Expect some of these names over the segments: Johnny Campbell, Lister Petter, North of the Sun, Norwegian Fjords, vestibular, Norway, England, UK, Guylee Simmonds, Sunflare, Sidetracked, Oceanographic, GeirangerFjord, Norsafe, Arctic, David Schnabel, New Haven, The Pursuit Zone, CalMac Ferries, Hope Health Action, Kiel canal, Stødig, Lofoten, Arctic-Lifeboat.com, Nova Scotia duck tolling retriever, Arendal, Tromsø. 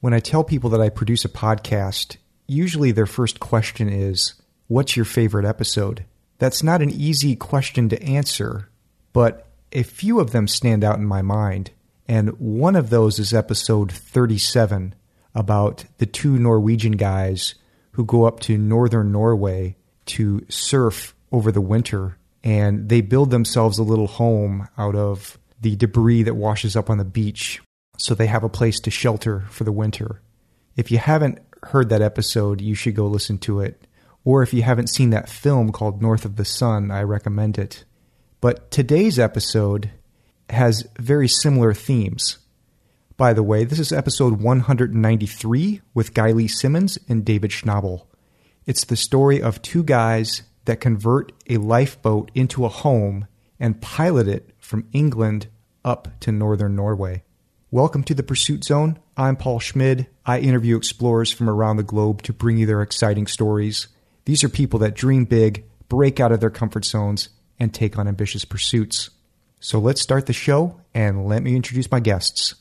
When I tell people that I produce a podcast, usually their first question is, what's your favorite episode? That's not an easy question to answer, but a few of them stand out in my mind. And one of those is episode 37 about the two Norwegian guys who go up to northern Norway to surf over the winter. And they build themselves a little home out of the debris that washes up on the beach, so they have a place to shelter for the winter. If you haven't heard that episode, you should go listen to it. Or if you haven't seen that film called North of the Sun, I recommend it. But today's episode has very similar themes. By the way, this is episode 193 with Guylee Simmonds and David Schnabel. It's the story of two guys that convert a lifeboat into a home and pilot it from England up to northern Norway. Welcome to The Pursuit Zone. I'm Paul Schmid. I interview explorers from around the globe to bring you their exciting stories. These are people that dream big, break out of their comfort zones, and take on ambitious pursuits. So let's start the show, and let me introduce my guests.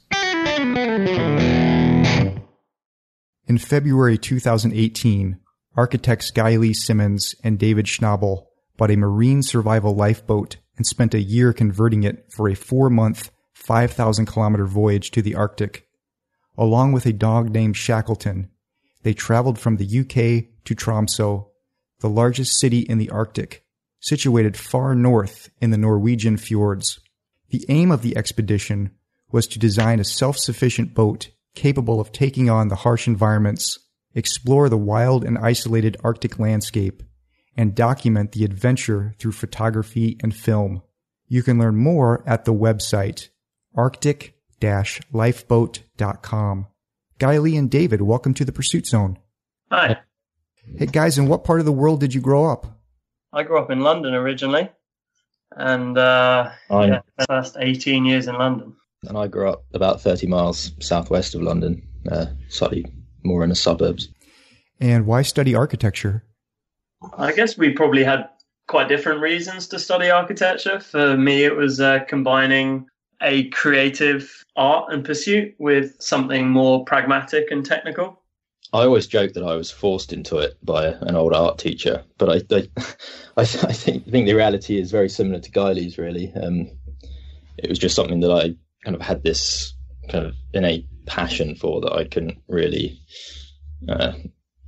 In February 2018, architects Guylee Simmonds and David Schnabel bought a marine survival lifeboat and spent a year converting it for a 4-month, 5,000-kilometer voyage to the Arctic. Along with a dog named Shackleton, they traveled from the UK to Tromsø, the largest city in the Arctic, situated far north in the Norwegian fjords. The aim of the expedition was to design a self-sufficient boat capable of taking on the harsh environments, explore the wild and isolated Arctic landscape, and document the adventure through photography and film. You can learn more at the website, Arctic-Lifeboat.com. Guylee and David, welcome to The Pursuit Zone. Hi. Hey, guys, in what part of the world did you grow up? I grew up in London originally, and the first 18 years in London. And I grew up about 30 miles southwest of London, slightly more in the suburbs. And why study architecture? I guess we probably had quite different reasons to study architecture. For me, it was combining a creative art and pursuit with something more pragmatic and technical. I always joke that I was forced into it by an old art teacher, but I think the reality is very similar to Guylee's, really. It was just something that I kind of had this kind of innate passion for that I couldn't really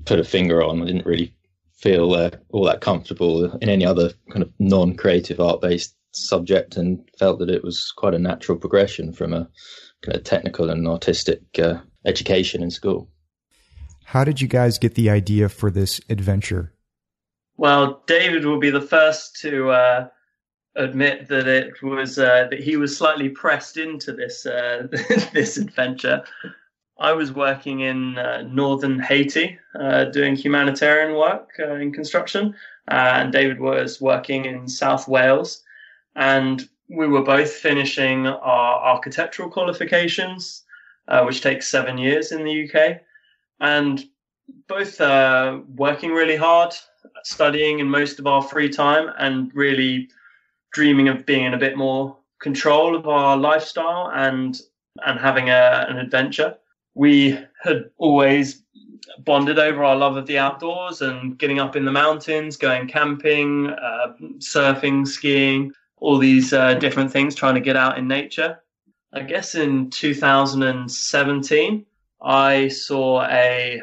put a finger on. I didn't really feel all that comfortable in any other kind of non-creative art-based subject, and felt that it was quite a natural progression from a kind of technical and artistic education in school. How did you guys get the idea for this adventure? Well, David will be the first to admit that it was that he was slightly pressed into this this adventure. I was working in northern Haiti doing humanitarian work in construction, and David was working in South Wales. And we were both finishing our architectural qualifications, which takes 7 years in the UK, and both working really hard, studying in most of our free time, and really dreaming of being in a bit more control of our lifestyle and having an adventure. We had always bonded over our love of the outdoors and getting up in the mountains, going camping, surfing, skiing, all these different things, trying to get out in nature. I guess in 2017, I saw a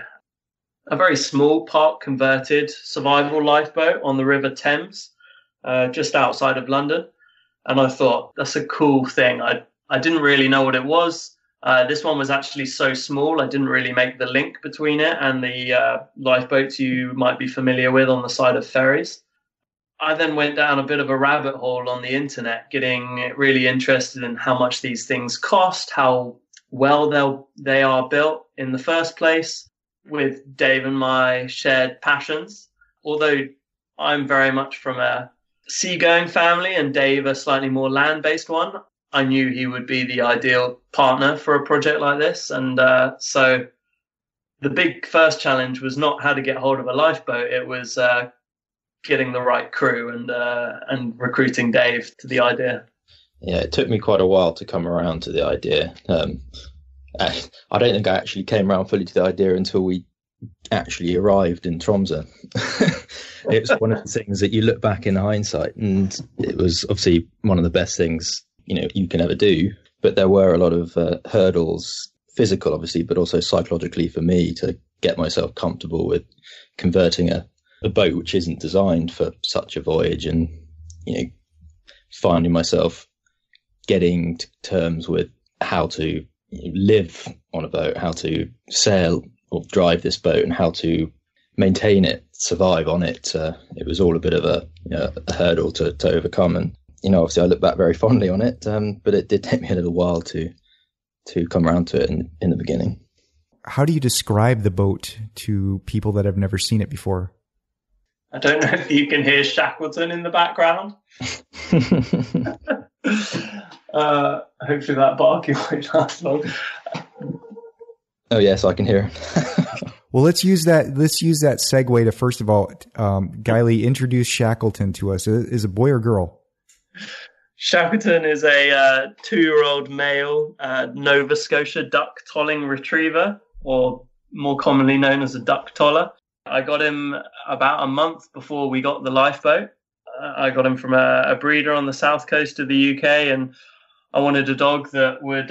very small part converted survival lifeboat on the River Thames, just outside of London. And I thought, that's a cool thing. I didn't really know what it was. This one was actually so small, I didn't really make the link between it and the lifeboats you might be familiar with on the side of ferries. I then went down a bit of a rabbit hole on the internet, getting really interested in how much these things cost, how well they are built in the first place, with Dave and my shared passions. Although I'm very much from a seagoing family and Dave a slightly more land-based one, I knew he would be the ideal partner for a project like this. And so the big first challenge was not how to get hold of a lifeboat. It was getting the right crew and recruiting Dave to the idea. Yeah, it took me quite a while to come around to the idea. I don't think I actually came around fully to the idea until we actually arrived in Tromsø. It's one of the things that you look back in hindsight, and it was obviously one of the best things, you know, you can ever do. But there were a lot of hurdles, physical obviously, but also psychologically for me to get myself comfortable with converting a boat which isn't designed for such a voyage, and, you know, finding myself getting to terms with how to live on a boat, how to sail or drive this boat, and how to maintain it, survive on it. It was all a bit of a hurdle to overcome. And, you know, obviously I look back very fondly on it, but it did take me a little while to come around to it in the beginning. How do you describe the boat to people that have never seen it before? I don't know if you can hear Shackleton in the background. Hopefully that barking won't last long. Oh yes, I can hear. Well, let's use that segue to, first of all, Guylee, introduce Shackleton to us. Is a boy or girl? Shackleton is a 2-year-old male Nova Scotia duck tolling retriever, or more commonly known as a duck toller. I got him about a month before we got the lifeboat. I got him from a breeder on the south coast of the UK, and I wanted a dog that would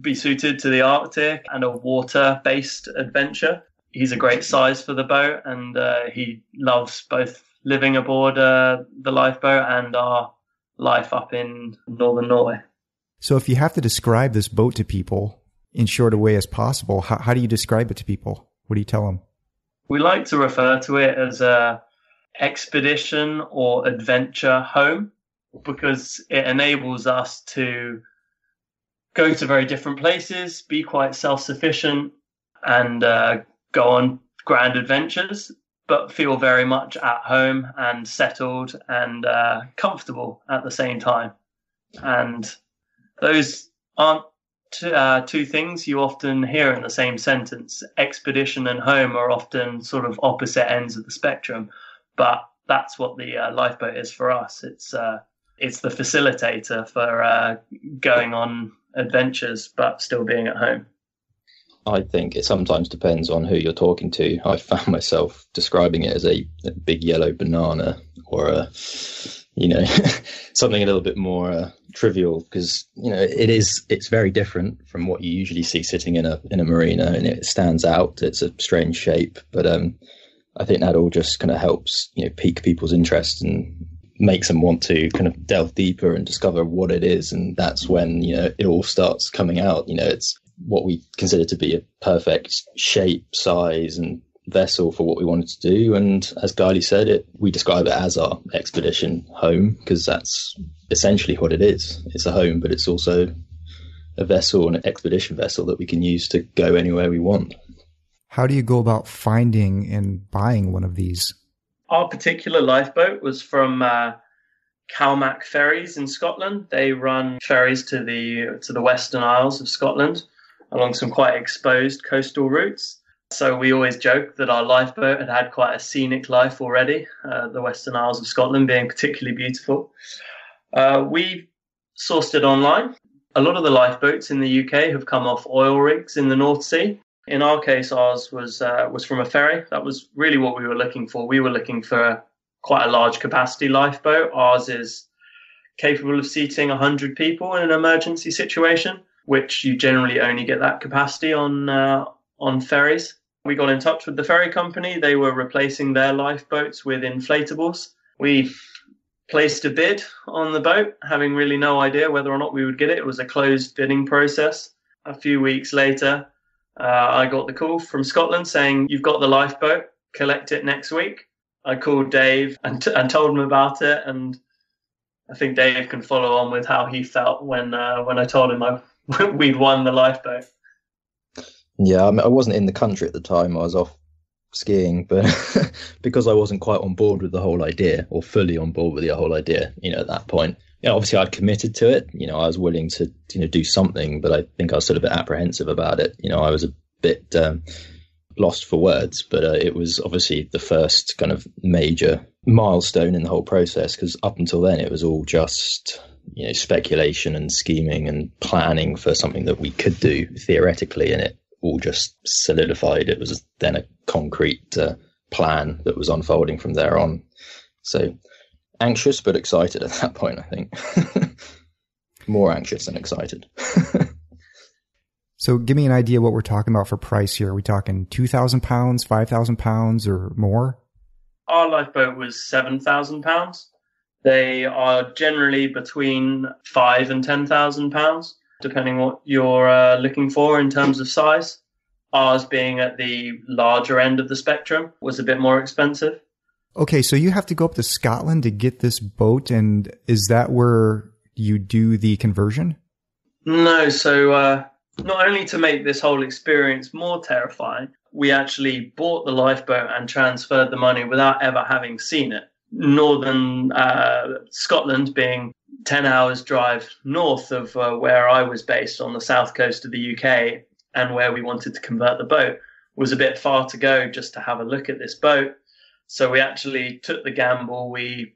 be suited to the Arctic and a water-based adventure. He's a great size for the boat, and he loves both living aboard the lifeboat and our life up in northern Norway. So if you have to describe this boat to people in short a way as possible, how do you describe it to people? What do you tell them? We like to refer to it as a expedition or adventure home, because it enables us to go to very different places, be quite self-sufficient, and go on grand adventures, but feel very much at home and settled and comfortable at the same time. And those aren't two things you often hear in the same sentence. Expedition and home are often sort of opposite ends of the spectrum, but that's what the lifeboat is for us. It's the facilitator for going on adventures, but still being at home. I think it sometimes depends on who you're talking to. I found myself describing it as a big yellow banana, or something a little bit more trivial, because, you know, it's very different from what you usually see sitting in a marina, and it stands out. It's a strange shape, but I think that all just kind of helps, you know, pique people's interest and makes them want to kind of delve deeper and discover what it is. And that's when, you know, it all starts coming out. You know, it's what we consider to be a perfect shape, size and vessel for what we wanted to do. And as Guylee said, we describe it as our expedition home, because that's essentially what it is. It's a home, but it's also a vessel, an expedition vessel that we can use to go anywhere we want. How do you go about finding and buying one of these? Our particular lifeboat was from CalMac Ferries in Scotland. They run ferries to the Western Isles of Scotland along some quite exposed coastal routes. So we always joke that our lifeboat had quite a scenic life already, the Western Isles of Scotland being particularly beautiful. We sourced it online. A lot of the lifeboats in the UK have come off oil rigs in the North Sea. In our case, ours was from a ferry. That was really what we were looking for. We were looking for quite a large capacity lifeboat. Ours is capable of seating 100 people in an emergency situation, which you generally only get that capacity on ferries. We got in touch with the ferry company. They were replacing their lifeboats with inflatables. We placed a bid on the boat, having really no idea whether or not we would get it. It was a closed bidding process. A few weeks later, I got the call from Scotland saying, "You've got the lifeboat, collect it next week." I called Dave and told him about it, and I think Dave can follow on with how he felt when I told him we'd won the lifeboat. Yeah, I mean, I wasn't in the country at the time. I was off skiing, but because I wasn't quite on board with the whole idea, or fully on board with the whole idea, you know, at that point. You know, obviously I'd committed to it, you know, I was willing to, you know, do something, but I think I was sort of a bit apprehensive about it. You know, I was a bit lost for words, but it was obviously the first kind of major milestone in the whole process, because up until then it was all just you know, speculation and scheming and planning for something that we could do theoretically, and it all just solidified. It was then a concrete plan that was unfolding from there on. So anxious but excited at that point, I think. More anxious than excited. So give me an idea what we're talking about for price here. Are we talking 2,000 pounds, 5,000 pounds or more? Our lifeboat was 7,000 pounds. They are generally between 5 and 10,000 pounds, depending what you're looking for in terms of size. Ours, being at the larger end of the spectrum, was a bit more expensive. Okay, so you have to go up to Scotland to get this boat, and is that where you do the conversion? No, so not only to make this whole experience more terrifying, we actually bought the lifeboat and transferred the money without ever having seen it. Northern Scotland being 10 hours drive north of where I was based on the south coast of the UK, and where we wanted to convert the boat, was a bit far to go just to have a look at this boat. So we actually took the gamble. We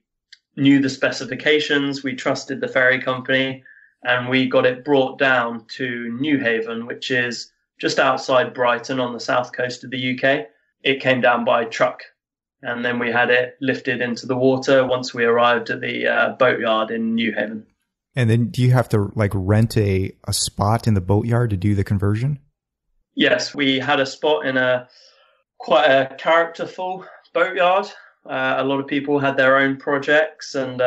knew the specifications, we trusted the ferry company, and we got it brought down to New Haven, which is just outside Brighton on the south coast of the UK. It came down by truck. And then we had it lifted into the water once we arrived at the boatyard in New Haven. And then do you have to like rent a spot in the boatyard to do the conversion? Yes, we had a spot in quite a characterful boatyard. A lot of people had their own projects, and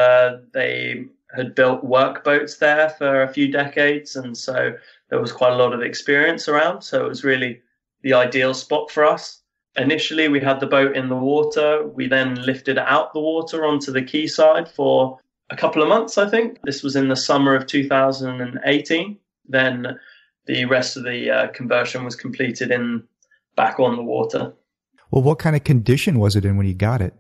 they had built workboats there for a few decades. And so there was quite a lot of experience around. So it was really the ideal spot for us. Initially, we had the boat in the water. We then lifted out the water onto the quayside for a couple of months, I think. This was in the summer of 2018. Then the rest of the conversion was completed in back on the water. Well, what kind of condition was it in when you got it?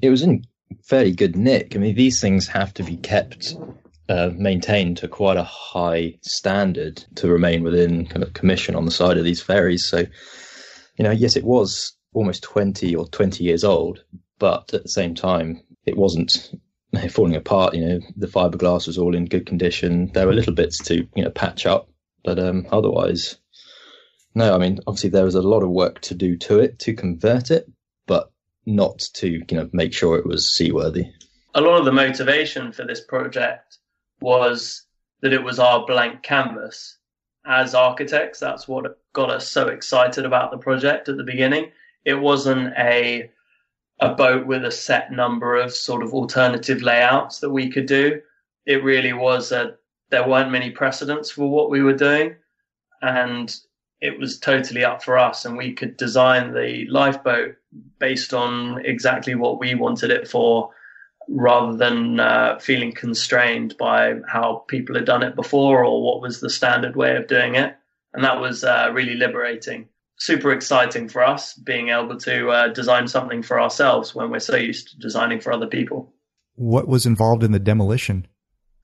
It was in fairly good nick. I mean, these things have to be kept maintained to quite a high standard to remain within kind of commission on the side of these ferries. So, you know, yes, it was almost 20 or 20 years old, but at the same time, it wasn't falling apart. You know, the fiberglass was all in good condition. There were little bits to, you know, patch up, but otherwise, no. I mean, obviously there was a lot of work to do to it to convert it, but not to, you know, make sure it was seaworthy. A lot of the motivation for this project was that it was our blank canvas. As architects, that's what got us so excited about the project at the beginning. It wasn't a boat with a set number of sort of alternative layouts that we could do. It really was there weren't many precedents for what we were doing, and it was totally up for us, and we could design the lifeboat based on exactly what we wanted it for, rather than feeling constrained by how people had done it before or what was the standard way of doing it. And that was really liberating, super exciting for us, being able to design something for ourselves when we're so used to designing for other people. What was involved in the demolition?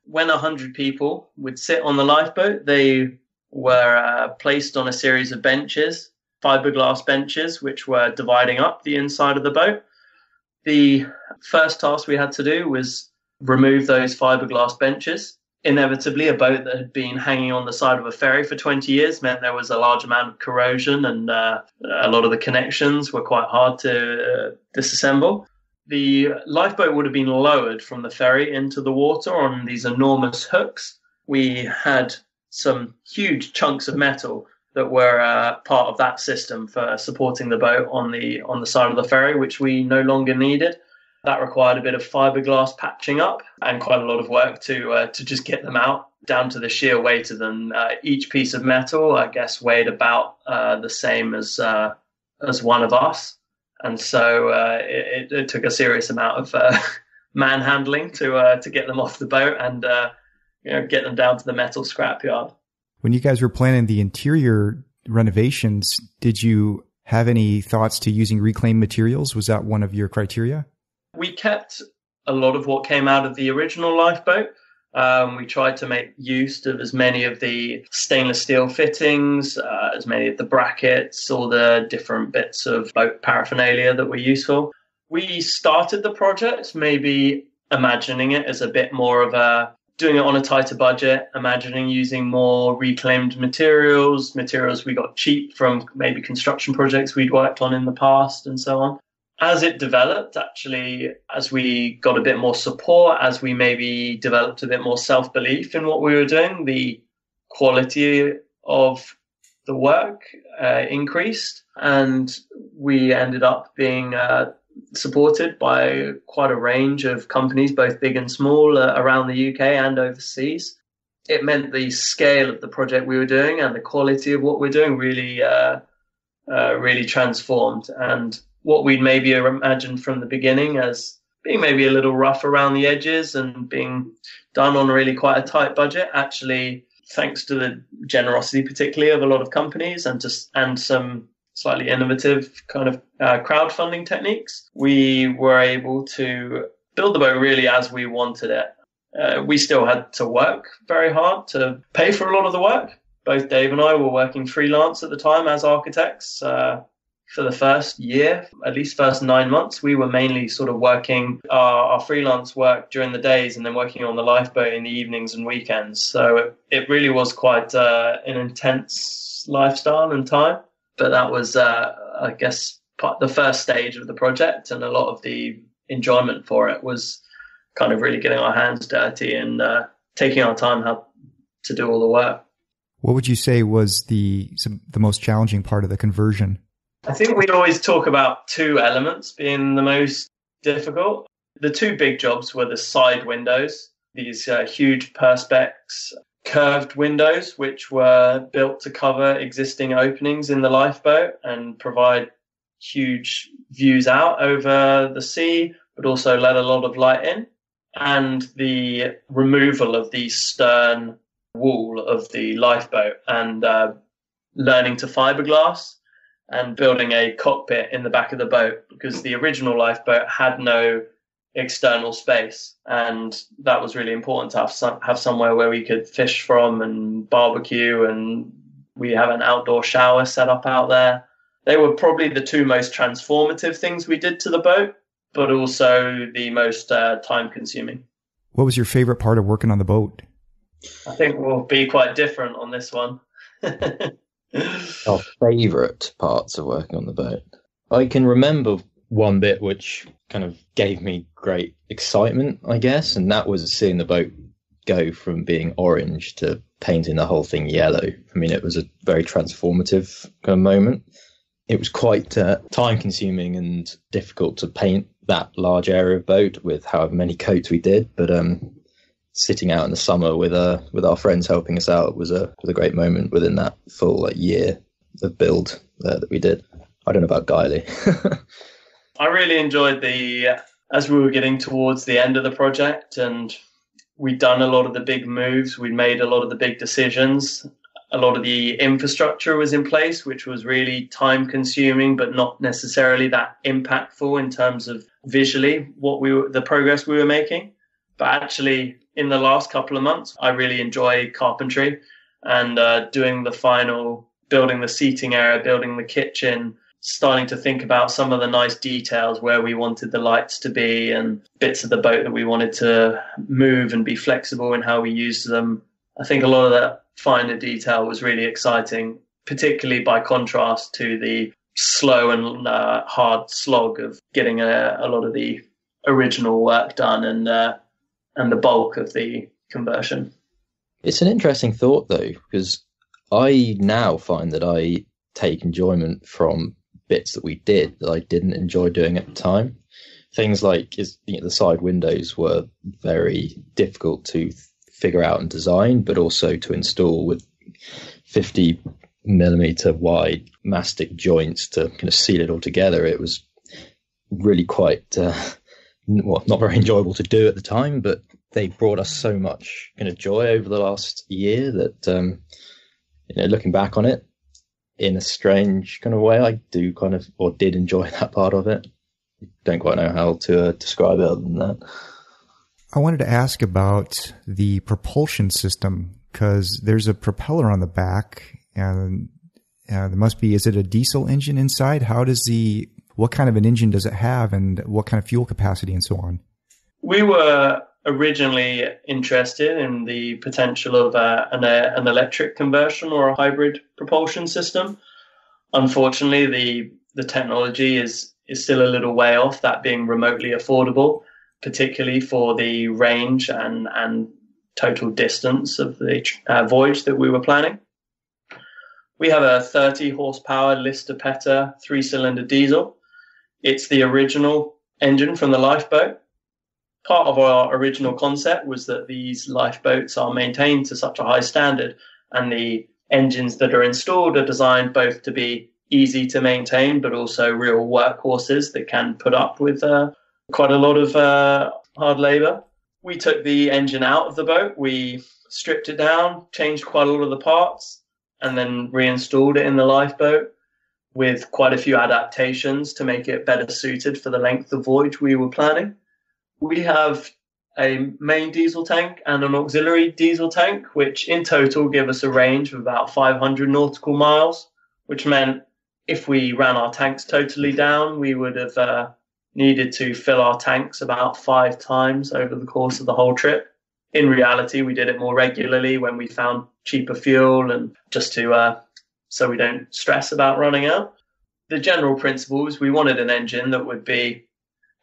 When 100 people would sit on the lifeboat, they were placed on a series of benches, fiberglass benches, which were dividing up the inside of the boat. The first task we had to do was remove those fiberglass benches. Inevitably, a boat that had been hanging on the side of a ferry for 20 years meant there was a large amount of corrosion, and a lot of the connections were quite hard to disassemble. The lifeboat would have been lowered from the ferry into the water on these enormous hooks. We had some huge chunks of metal that were part of that system for supporting the boat on the side of the ferry, which we no longer needed. That required a bit of fiberglass patching up and quite a lot of work to just get them out down to the sheer weight of them. Each piece of metal, I guess, weighed about the same as one of us, and so it took a serious amount of manhandling to get them off the boat and get them down to the metal scrapyard. When you guys were planning the interior renovations, did you have any thoughts to using reclaimed materials? Was that one of your criteria? We kept a lot of what came out of the original lifeboat. We tried to make use of as many of the stainless steel fittings, as many of the brackets, all the different bits of boat paraphernalia that were useful. We started the project maybe imagining it as a bit more of a doing it on a tighter budget, imagining using more reclaimed materials we got cheap from maybe construction projects we'd worked on in the past and so on. As it developed, actually, as we got a bit more support, as we maybe developed a bit more self-belief in what we were doing, the quality of the work increased, and we ended up being supported by quite a range of companies, both big and small, around the UK and overseas. It meant the scale of the project we were doing and the quality of what we're doing really transformed. And what we'd maybe imagined from the beginning as being maybe a little rough around the edges and being done on really quite a tight budget, actually, thanks to the generosity particularly of a lot of companies and some slightly innovative kind of crowdfunding techniques, we were able to build the boat really as we wanted it. We still had to work very hard to pay for a lot of the work. Both Dave and I were working freelance at the time as architects. For the first year, at least first 9 months, we were mainly sort of working our freelance work during the days and then working on the lifeboat in the evenings and weekends. So it really was quite an intense lifestyle and time. But that was, I guess, part the first stage of the project, and a lot of the enjoyment for it was kind of really getting our hands dirty and taking our time to do all the work. What would you say was the most challenging part of the conversion? I think we always talk about two elements being the most difficult. The two big jobs were the side windows, these huge perspex curved windows, which were built to cover existing openings in the lifeboat and provide huge views out over the sea, but also let a lot of light in. And the removal of the stern wall of the lifeboat and learning to fiberglass and building a cockpit in the back of the boat, because the original lifeboat had no external space. And that was really important to have somewhere where we could fish from and barbecue. And we have an outdoor shower set up out there. They were probably the two most transformative things we did to the boat, but also the most time consuming. What was your favorite part of working on the boat? I think we'll be quite different on this one. Our favorite parts of working on the boat. I can remember one bit which kind of gave me great excitement, I guess, and that was seeing the boat go from being orange to painting the whole thing yellow. I mean, it was a very transformative kind of moment. It was quite time-consuming and difficult to paint that large area of boat with however many coats we did, but sitting out in the summer with our friends helping us out was a great moment within that full year of build that we did. I don't know about Guylee. I really enjoyed as we were getting towards the end of the project, and we'd done a lot of the big moves, we'd made a lot of the big decisions, a lot of the infrastructure was in place, which was really time consuming, but not necessarily that impactful in terms of visually the progress we were making. But actually, in the last couple of months, I really enjoy carpentry and doing the final, building the seating area, building the kitchen, starting to think about some of the nice details, where we wanted the lights to be and bits of the boat that we wanted to move and be flexible in how we used them. I think a lot of that finer detail was really exciting, particularly by contrast to the slow and hard slog of getting a lot of the original work done and the bulk of the conversion. It's an interesting thought, though, because I now find that I take enjoyment from bits that we did that I didn't enjoy doing at the time. Things like the side windows were very difficult to figure out and design, but also to install with 50 millimeter wide mastic joints to kind of seal it all together. It was really quite... not very enjoyable to do at the time, but they brought us so much kind of joy over the last year that, looking back on it in a strange kind of way, I do kind of, or did enjoy that part of it. Don't quite know how to describe it other than that. I wanted to ask about the propulsion system, because there's a propeller on the back and there must be, is it a diesel engine inside? What kind of an engine does it have and what kind of fuel capacity and so on? We were originally interested in the potential of an electric conversion or a hybrid propulsion system. Unfortunately, the technology is still a little way off that being remotely affordable, particularly for the range and total distance of the voyage that we were planning. We have a 30-horsepower Lister Petter 3-cylinder diesel. It's the original engine from the lifeboat. Part of our original concept was that these lifeboats are maintained to such a high standard, and the engines that are installed are designed both to be easy to maintain, but also real workhorses that can put up with quite a lot of hard labor. We took the engine out of the boat, we stripped it down, changed quite a lot of the parts, and then reinstalled it in the lifeboat with quite a few adaptations to make it better suited for the length of voyage we were planning. We have a main diesel tank and an auxiliary diesel tank, which in total give us a range of about 500 nautical miles, which meant if we ran our tanks totally down, we would have needed to fill our tanks about 5 times over the course of the whole trip. In reality, we did it more regularly when we found cheaper fuel and just to so we don't stress about running out. The general principle is we wanted an engine that would be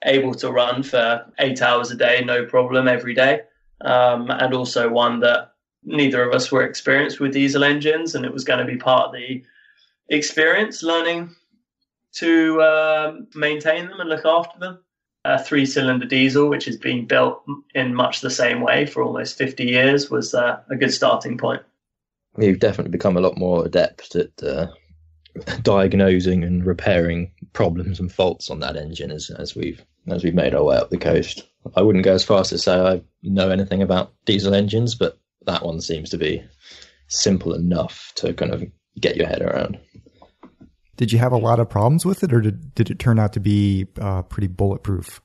able to run for 8 hours a day, no problem, every day, and also one that neither of us were experienced with diesel engines, and it was going to be part of the experience learning to maintain them and look after them. A 3-cylinder diesel, which has been built in much the same way for almost 50 years, was a good starting point. You've definitely become a lot more adept at diagnosing and repairing problems and faults on that engine as we've made our way up the coast. I wouldn't go as far as to say I know anything about diesel engines, but that one seems to be simple enough to kind of get your head around. Did you have a lot of problems with it, or did it turn out to be pretty bulletproof?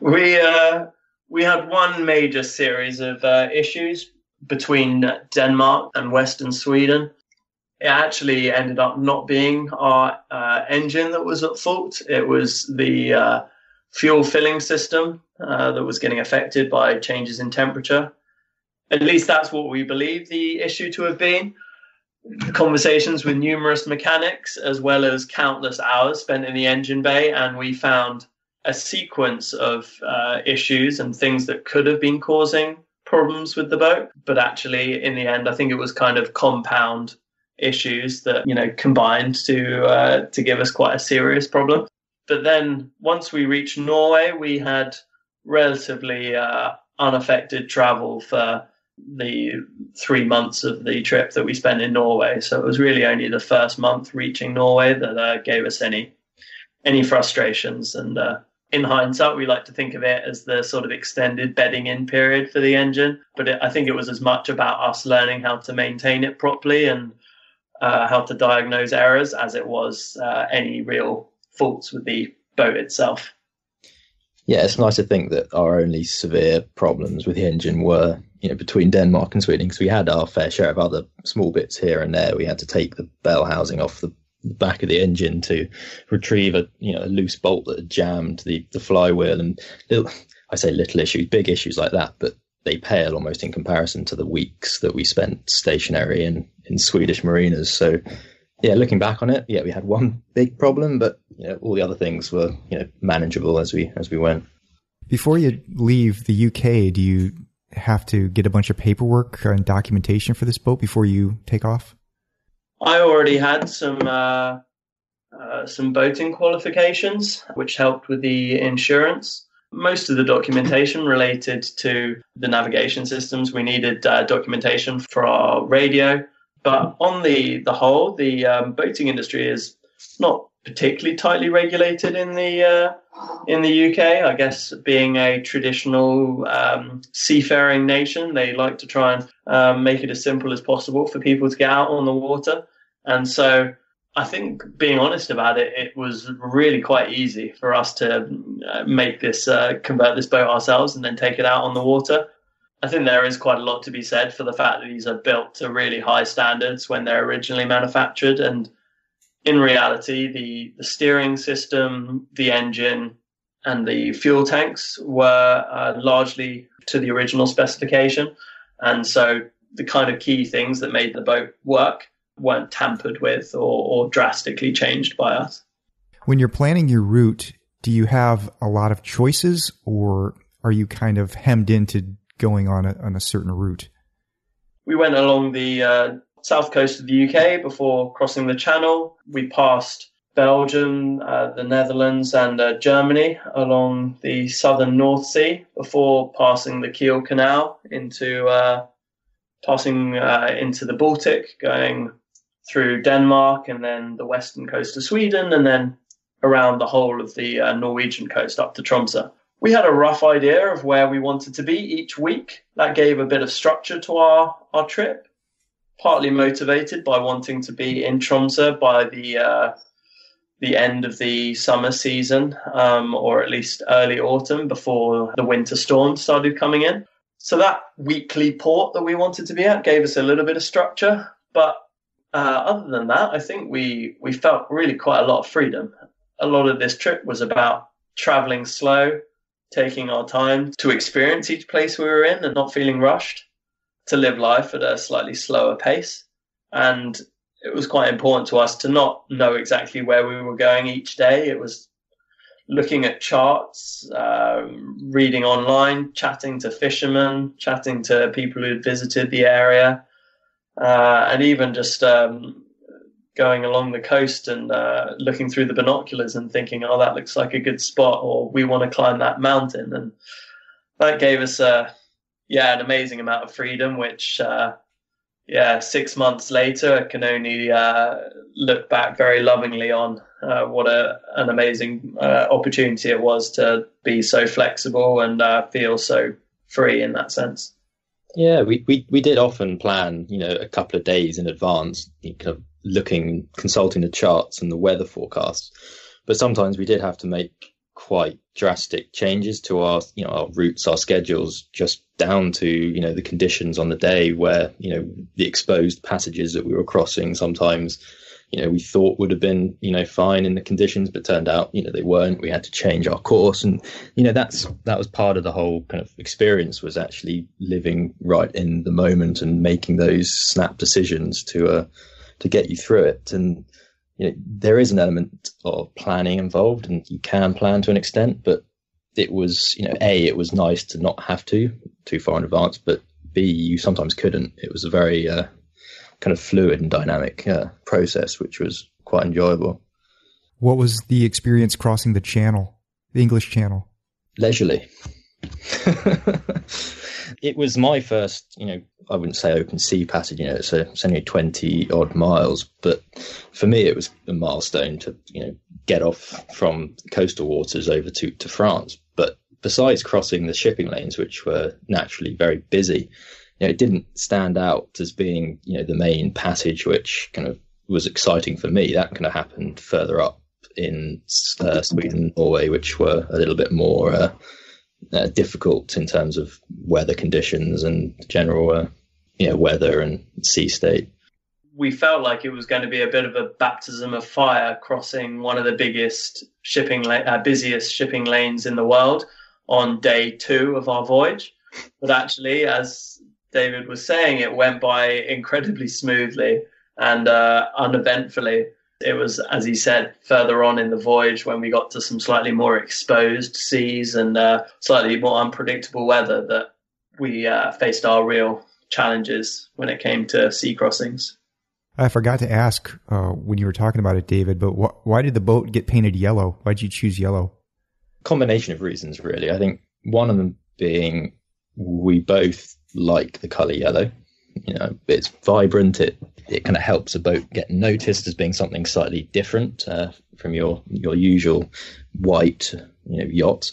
We had one major series of issues between Denmark and Western Sweden. It actually ended up not being our engine that was at fault. It was the fuel filling system that was getting affected by changes in temperature. At least that's what we believe the issue to have been. Conversations with numerous mechanics, as well as countless hours spent in the engine bay, and we found a sequence of issues and things that could have been causing problems with the boat. But actually, in the end, I think it was kind of compound issues that, you know, combined to give us quite a serious problem. But then once we reached Norway, we had relatively unaffected travel for the 3 months of the trip that we spent in Norway. So it was really only the first month reaching Norway that gave us any frustrations. And in hindsight, we like to think of it as the sort of extended bedding in period for the engine. But I think it was as much about us learning how to maintain it properly and how to diagnose errors as it was any real faults with the boat itself. Yeah, it's nice to think that our only severe problems with the engine were, you know, between Denmark and Sweden, because we had our fair share of other small bits here and there. We had to take the bell housing off the back of the engine to retrieve a loose bolt that had jammed the flywheel, and little issues, big issues like that, but they pale almost in comparison to the weeks that we spent stationary in Swedish marinas. So yeah, looking back on it, yeah, we had one big problem, but you know, all the other things were, you know, manageable as we went. Before you leave the UK, do you have to get a bunch of paperwork and documentation for this boat before you take off? I already had some boating qualifications, which helped with the insurance. Most of the documentation related to the navigation systems. We needed documentation for our radio. But on the whole, the boating industry is not particularly tightly regulated in the UK. I guess being a traditional seafaring nation, they like to try and make it as simple as possible for people to get out on the water. And so I think, being honest about it, it was really quite easy for us to make this, convert this boat ourselves and then take it out on the water. I think there is quite a lot to be said for the fact that these are built to really high standards when they're originally manufactured. And in reality, the steering system, the engine, and the fuel tanks were largely to the original specification. And so the kind of key things that made the boat work weren't tampered with or drastically changed by us. When you're planning your route, do you have a lot of choices, or are you kind of hemmed into going on a certain route? We went along the south coast of the UK before crossing the channel. We passed Belgium, the Netherlands, and Germany along the southern North Sea before passing the Kiel Canal into the Baltic, going through Denmark and then the western coast of Sweden and then around the whole of the Norwegian coast up to Tromsø. We had a rough idea of where we wanted to be each week. That gave a bit of structure to our trip, partly motivated by wanting to be in Tromsø by the end of the summer season, or at least early autumn before the winter storm started coming in. So that weekly port that we wanted to be at gave us a little bit of structure. But other than that, I think we felt really quite a lot of freedom. A lot of this trip was about traveling slow, taking our time to experience each place we were in and not feeling rushed, to live life at a slightly slower pace. And it was quite important to us to not know exactly where we were going each day. It was looking at charts, reading online, chatting to fishermen, chatting to people who'd visited the area, and even just going along the coast and looking through the binoculars and thinking, oh, that looks like a good spot, or we want to climb that mountain. And that gave us an amazing amount of freedom, which 6 months later I can only look back very lovingly on. What an amazing opportunity it was to be so flexible and feel so free in that sense. Yeah, we did often plan, a couple of days in advance, kind of looking, consulting the charts and the weather forecasts. But sometimes we did have to make quite drastic changes to our, our routes, our schedules, just down to, the conditions on the day where, the exposed passages that we were crossing sometimes, we thought would have been, fine in the conditions, but turned out, they weren't. We had to change our course. And, that was part of the whole kind of experience, was actually living right in the moment and making those snap decisions to get you through it. And, there is an element of planning involved, and you can plan to an extent, but it was, it was nice to not have to too far in advance, but B, you sometimes couldn't. It was a very, kind of fluid and dynamic process, which was quite enjoyable. What was the experience crossing the channel, the English Channel? Leisurely. It was my first, I wouldn't say open sea passage, it's only 20 odd miles, but for me it was a milestone to, get off from coastal waters over to France. But besides crossing the shipping lanes, which were naturally very busy, it didn't stand out as being, the main passage, which kind of was exciting for me. That kind of happened further up in Sweden and Norway, which were a little bit more difficult in terms of weather conditions and general weather and sea state. We felt like it was going to be a bit of a baptism of fire crossing one of the biggest busiest shipping lanes in the world on day 2 of our voyage. But actually, as David was saying, it went by incredibly smoothly and uneventfully. It was, as he said, further on in the voyage when we got to some slightly more exposed seas and slightly more unpredictable weather that we faced our real challenges when it came to sea crossings. I forgot to ask when you were talking about it, David, but why did the boat get painted yellow? Why did you choose yellow? Combination of reasons, really. I think one of them being we both like the color yellow. It's vibrant, it kind of helps a boat get noticed as being something slightly different from your usual white yachts.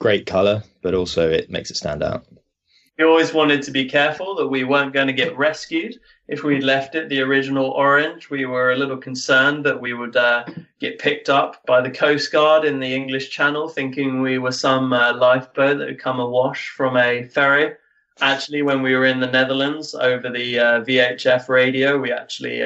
Great color, but also it makes it stand out. We always wanted to be careful that we weren't going to get rescued if we left it the original orange. We were a little concerned that we would get picked up by the Coast Guard in the English Channel, thinking we were some lifeboat that had come awash from a ferry. Actually, when we were in the Netherlands over the VHF radio, we actually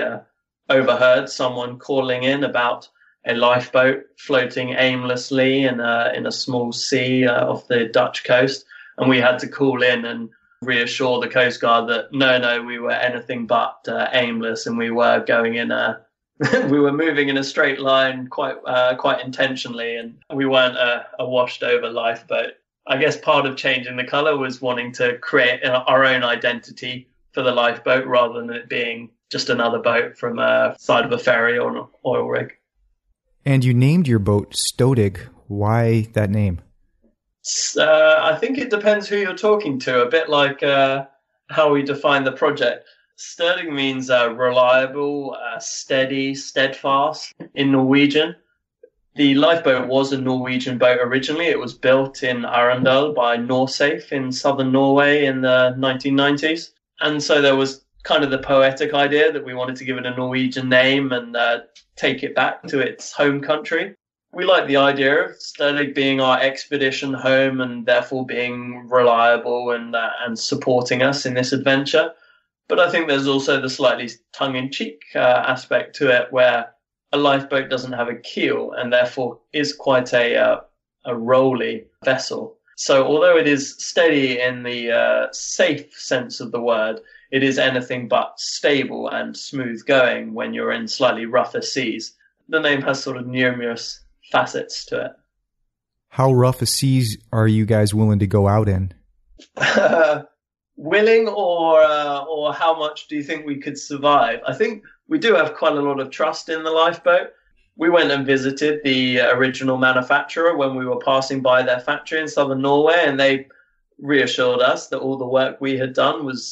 overheard someone calling in about a lifeboat floating aimlessly in a small sea off the Dutch coast. And we had to call in and reassure the Coast Guard that, no, we were anything but aimless, and we were going in a... we were moving in a straight line quite intentionally, and we weren't a washed-over lifeboat. I guess part of changing the colour was wanting to create our own identity for the lifeboat rather than it being just another boat from a side of a ferry or an oil rig. And you named your boat Stødig. Why that name? I think it depends who you're talking to, a bit like how we define the project. Stødig means reliable, steady, steadfast in Norwegian. The lifeboat was a Norwegian boat originally. It was built in Arendal by Norsafe in southern Norway in the 1990s. And so there was kind of the poetic idea that we wanted to give it a Norwegian name and take it back to its home country. We like the idea of Stødig being our expedition home and therefore being reliable and supporting us in this adventure. But I think there's also the slightly tongue-in-cheek aspect to it, where a lifeboat doesn't have a keel and therefore is quite a rolly vessel. So although it is steady in the safe sense of the word, it is anything but stable and smooth going when you're in slightly rougher seas. The name has sort of numerous facets to it. How rough a seas are you guys willing to go out in? Willing or how much do you think we could survive? I think we do have quite a lot of trust in the lifeboat. We went and visited the original manufacturer when we were passing by their factory in southern Norway, and they reassured us that all the work we had done was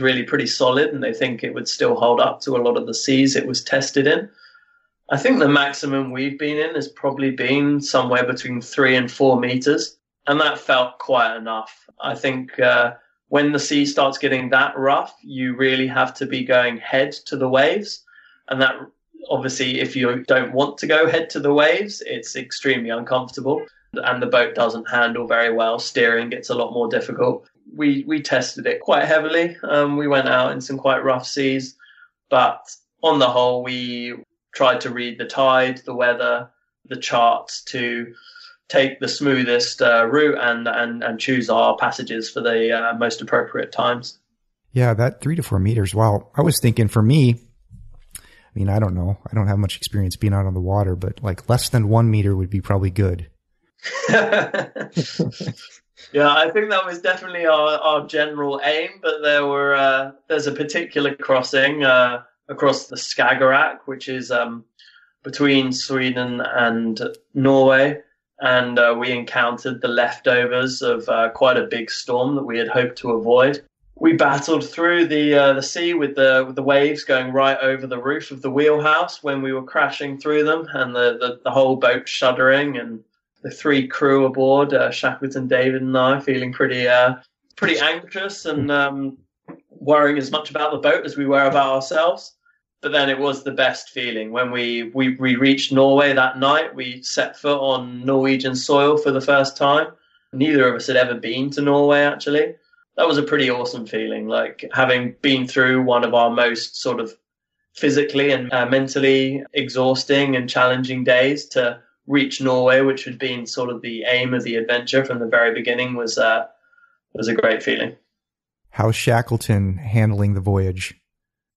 really pretty solid, and they think it would still hold up to a lot of the seas it was tested in. I think the maximum we've been in has probably been somewhere between 3 and 4 meters. And that felt quite enough. I think when the sea starts getting that rough, you really have to be going head to the waves. And that, obviously, if you don't want to go head to the waves, it's extremely uncomfortable. And the boat doesn't handle very well. Steering gets a lot more difficult. We tested it quite heavily. We went out in some quite rough seas. But on the whole, we tried to read the tide, the weather, the charts to take the smoothest route and choose our passages for the most appropriate times. Yeah, that 3 to 4 meters. Wow. I was thinking for me, I mean, I don't know. I don't have much experience being out on the water, but like less than 1 meter would be probably good. Yeah, I think that was definitely our general aim, but there's a particular crossing across the Skagerrak, which is between Sweden and Norway. And we encountered the leftovers of quite a big storm that we had hoped to avoid. We battled through the sea with the waves going right over the roof of the wheelhouse when we were crashing through them, and the whole boat shuddering, and the 3 crew aboard, Shackleton, David, and I, feeling pretty anxious and worrying as much about the boat as we were about ourselves. But then it was the best feeling. When we reached Norway that night, we set foot on Norwegian soil for the first time. Neither of us had ever been to Norway, actually. That was a pretty awesome feeling, like having been through one of our most sort of physically and mentally exhausting and challenging days to reach Norway, which had been sort of the aim of the adventure from the very beginning, was a great feeling. How's Shackleton handling the voyage?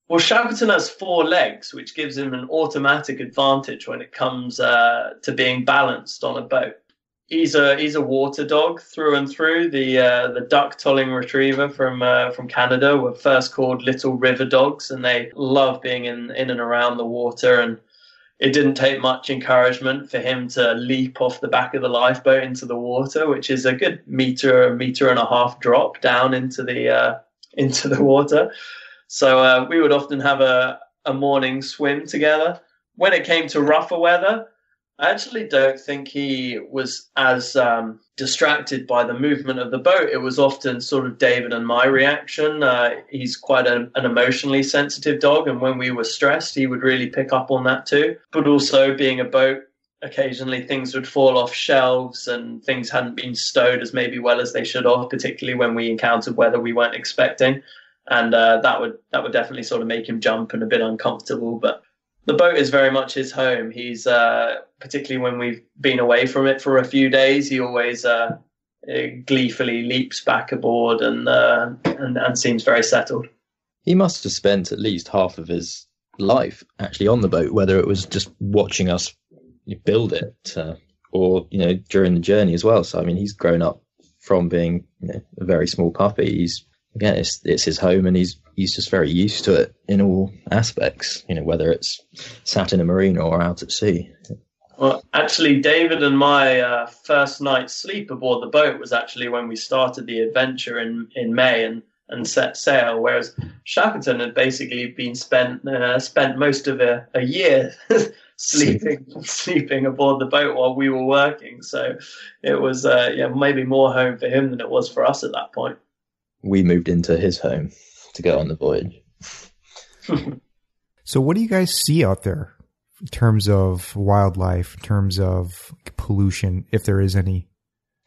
Well, Shackleton has 4 legs, which gives him an automatic advantage when it comes to being balanced on a boat. He's a water dog through and through. The duck tolling retriever from Canada were first called little river dogs, and they love being in and around the water. And it didn't take much encouragement for him to leap off the back of the lifeboat into the water, which is a good meter and a half drop down into the water. So we would often have a morning swim together. When it came to rougher weather, I actually don't think he was as distracted by the movement of the boat. It was often sort of David and my reaction. He's quite an emotionally sensitive dog, and when we were stressed, he would really pick up on that too. But also being a boat, occasionally things would fall off shelves and things hadn't been stowed as maybe well as they should have, particularly when we encountered weather we weren't expecting. And that would definitely sort of make him jump and a bit uncomfortable. But the boat is very much his home. He's particularly when we've been away from it for a few days, he always gleefully leaps back aboard and seems very settled. He must have spent at least half of his life actually on the boat, whether it was just watching us build it or during the journey as well. So I mean, he's grown up from being a very small puppy. He's it's his home, and he's just very used to it in all aspects, whether it's sat in a marina or out at sea. Well, actually, David and my first night's sleep aboard the boat was actually when we started the adventure in May and set sail, whereas Shackleton had basically been spent most of a year sleeping aboard the boat while we were working. So it was maybe more home for him than it was for us at that point. We moved into his home to go on the voyage. So what do you guys see out there in terms of wildlife, in terms of pollution, if there is any?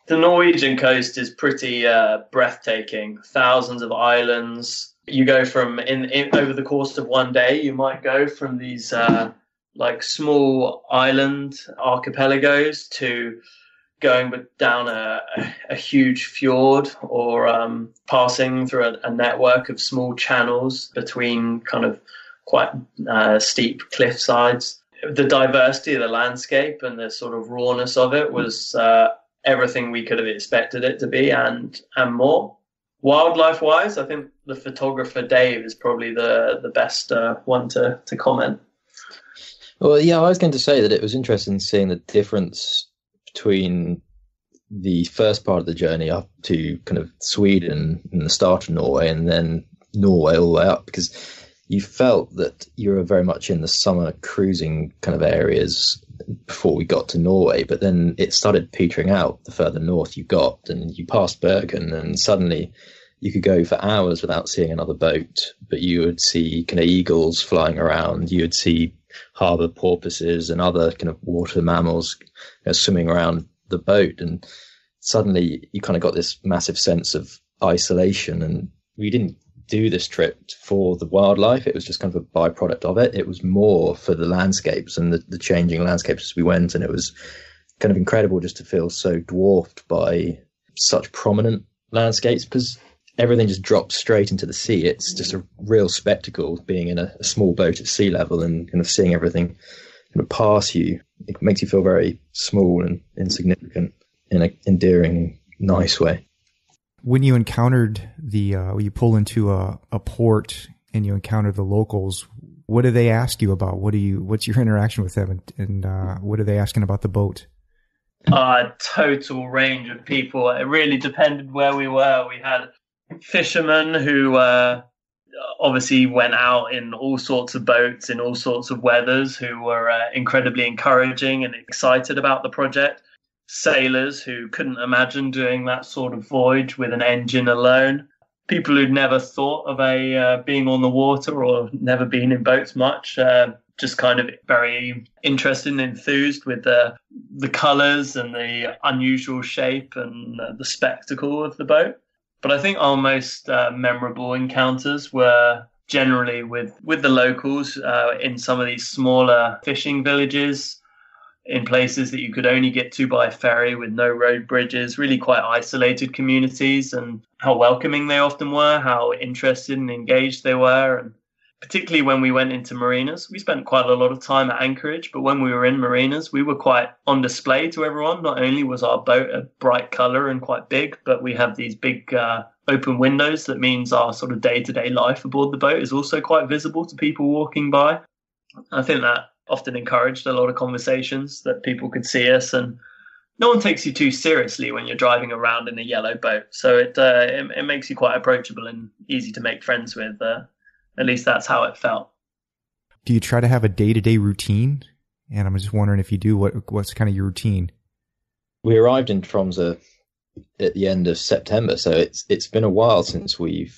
The Norwegian coast is pretty breathtaking. Thousands of islands. You go from over the course of one day, you might go from these small island archipelagos to going down a huge fjord, or passing through a network of small channels between kind of quite steep cliff sides. The diversity of the landscape and the sort of rawness of it was everything we could have expected it to be, and more. Wildlife-wise, I think the photographer Dave is probably the best one to comment. Well, yeah, I was going to say that it was interesting seeing the difference between the first part of the journey up to kind of Sweden and the start of Norway, and then Norway all the way up, because you felt that you were very much in the summer cruising kind of areas before we got to Norway, but then it started petering out the further north you got, and you passed Bergen, and suddenly you could go for hours without seeing another boat, but you would see kind of eagles flying around, you would see harbour porpoises and other kind of water mammals swimming around the boat, and suddenly you kind of got this massive sense of isolation. And we didn't do this trip for the wildlife, it was just kind of a byproduct of it. It was more for the landscapes and the changing landscapes as we went, and it was kind of incredible just to feel so dwarfed by such prominent landscapes, because everything just drops straight into the sea. It's just a real spectacle being in a small boat at sea level and kind of seeing everything kind of pass you. It makes you feel very small and insignificant in an endearing, nice way. When you encountered you pull into a port and you encounter the locals, what do they ask you about? What's your interaction with them, and what are they asking about the boat? A total range of people. It really depended where we were. We had fishermen who obviously went out in all sorts of boats in all sorts of weathers, who were incredibly encouraging and excited about the project. Sailors who couldn't imagine doing that sort of voyage with an engine alone. People who'd never thought of being on the water or never been in boats much, just kind of very interested and enthused with the colours and the unusual shape and the spectacle of the boat. But I think our most memorable encounters were generally with the locals in some of these smaller fishing villages, in places that you could only get to by ferry with no road bridges, really quite isolated communities, and how welcoming they often were, how interested and engaged they were. And particularly when we went into marinas, we spent quite a lot of time at anchorage, but when we were in marinas, we were quite on display to everyone. Not only was our boat a bright colour and quite big, but we have these big open windows. That means our sort of day-to-day life aboard the boat is also quite visible to people walking by. I think that often encouraged a lot of conversations, that people could see us, and no one takes you too seriously when you're driving around in a yellow boat. So it makes you quite approachable and easy to make friends with. At least that's how it felt. Do you try to have a day-to-day routine? And I'm just wondering if you do, what's kind of your routine? We arrived in Tromsø at the end of September, so it's been a while since it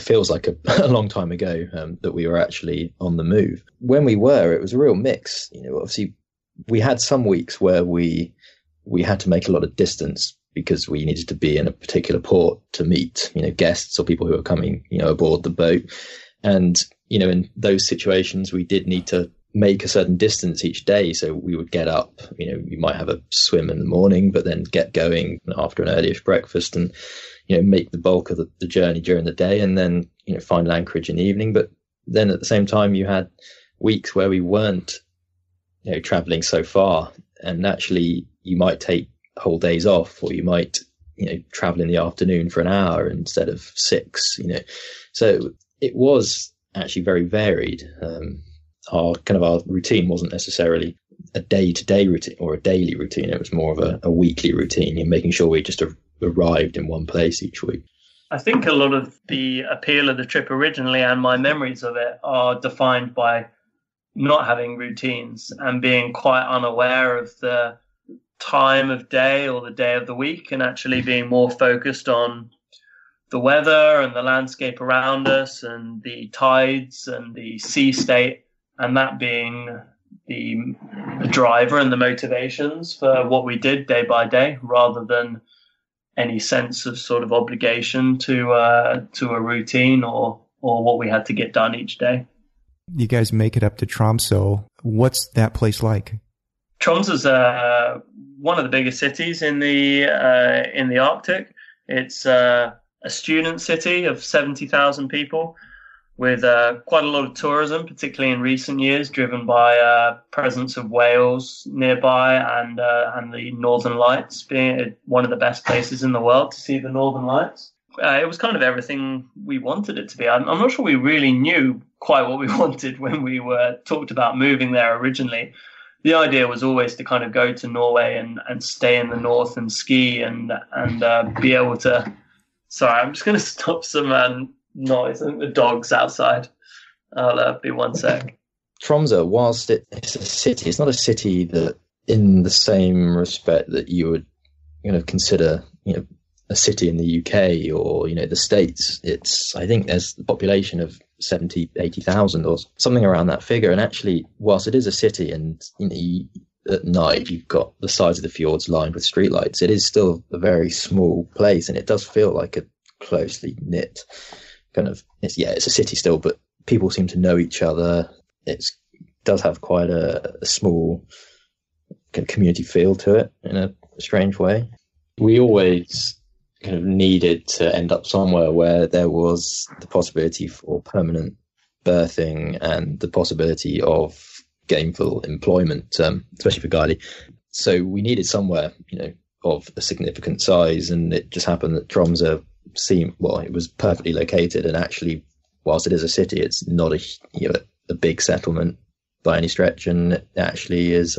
feels like a long time ago that we were actually on the move. When we were, it was a real mix. Obviously, we had some weeks where we had to make a lot of distance, because we needed to be in a particular port to meet, guests or people who were coming, aboard the boat. And you know, in those situations, we did need to make a certain distance each day. So we would get up, you know, you might have a swim in the morning, but then get going after an earlyish breakfast and, you know, make the bulk of the journey during the day and then, you know, find anchorage in the evening. But then at the same time, you had weeks where we weren't, you know, traveling so far, and naturally you might take whole days off, or you might, you know, travel in the afternoon for an hour instead of 6, you know. So it was actually very varied. Our kind of our routine wasn't necessarily a day-to-day routine or a daily routine. It was more of a weekly routine, and making sure we just arrived in one place each week. I think a lot of the appeal of the trip originally and my memories of it are defined by not having routines and being quite unaware of the time of day or the day of the week, and actually being more focused on the weather and the landscape around us and the tides and the sea state, and that being the driver and the motivations for what we did day by day, rather than any sense of sort of obligation to a routine or what we had to get done each day. You guys make it up to Tromsø. What's that place like? Tromsø's one of the biggest cities in the Arctic. It's a student city of 70,000 people, with quite a lot of tourism, particularly in recent years, driven by presence of whales nearby and the Northern Lights being one of the best places in the world to see the Northern Lights. It was kind of everything we wanted it to be. I'm not sure we really knew quite what we wanted when we were talked about moving there originally. The idea was always to kind of go to Norway and stay in the north and ski and be able to... Sorry, I'm just going to stop some noise. I think the dog's outside. I'll be one sec. Tromsø, whilst it's a city, it's not a city that in the same respect that you would, you know, consider, you know, a city in the UK or, you know, the States. It's, I think there's the population of 70, 80,000 or something around that figure. And actually, whilst it is a city and, you know, at night you've got the sides of the fjords lined with streetlights, it is still a very small place, and it does feel like a closely knit kind of, it's a city still, but people seem to know each other. It does have quite a small kind of community feel to it in a strange way. We always kind of needed to end up somewhere where there was the possibility for permanent berthing and the possibility of gainful employment, especially for Guylee. So we needed somewhere, you know, of a significant size, and it just happened that Tromsø it was perfectly located. And actually, whilst it is a city, it's not a big settlement by any stretch, and it actually is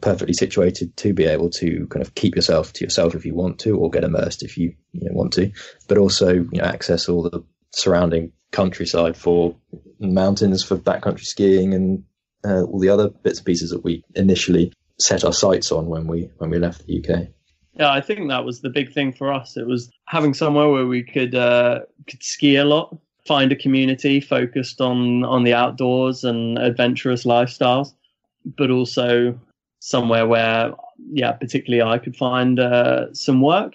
perfectly situated to be able to kind of keep yourself to yourself if you want to, or get immersed if you want to, but also, you know, access all the surrounding countryside, for mountains, for backcountry skiing, and all the other bits and pieces that we initially set our sights on when we left the UK. Yeah, I think that was the big thing for us. It was having somewhere where we could ski a lot, find a community focused on the outdoors and adventurous lifestyles, but also somewhere where, particularly I could find some work,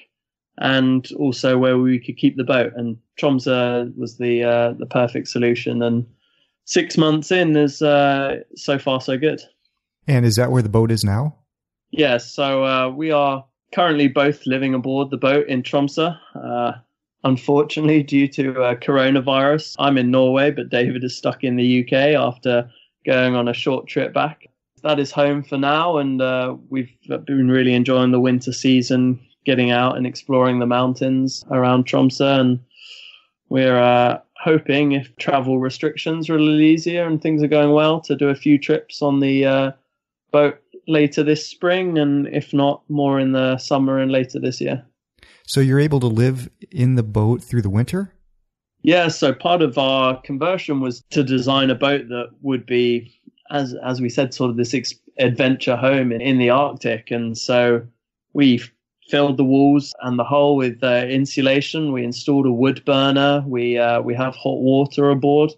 and also where we could keep the boat. And Tromsø was the perfect solution. And 6 months in is so far so good. And is that where the boat is now? Yeah, so we are currently both living aboard the boat in Tromsø. Unfortunately, due to coronavirus, I'm in Norway, but David is stuck in the UK after going on a short trip back. That is home for now, and we've been really enjoying the winter season, getting out and exploring the mountains around Tromsø, and we're hoping, if travel restrictions are a little easier and things are going well, to do a few trips on the boat later this spring, and if not, more in the summer and later this year. So you're able to live in the boat through the winter? Yeah, so part of our conversion was to design a boat that would be, as we said, sort of this adventure home in the Arctic. And so we filled the walls and the hull with insulation. We installed a wood burner. We have hot water aboard.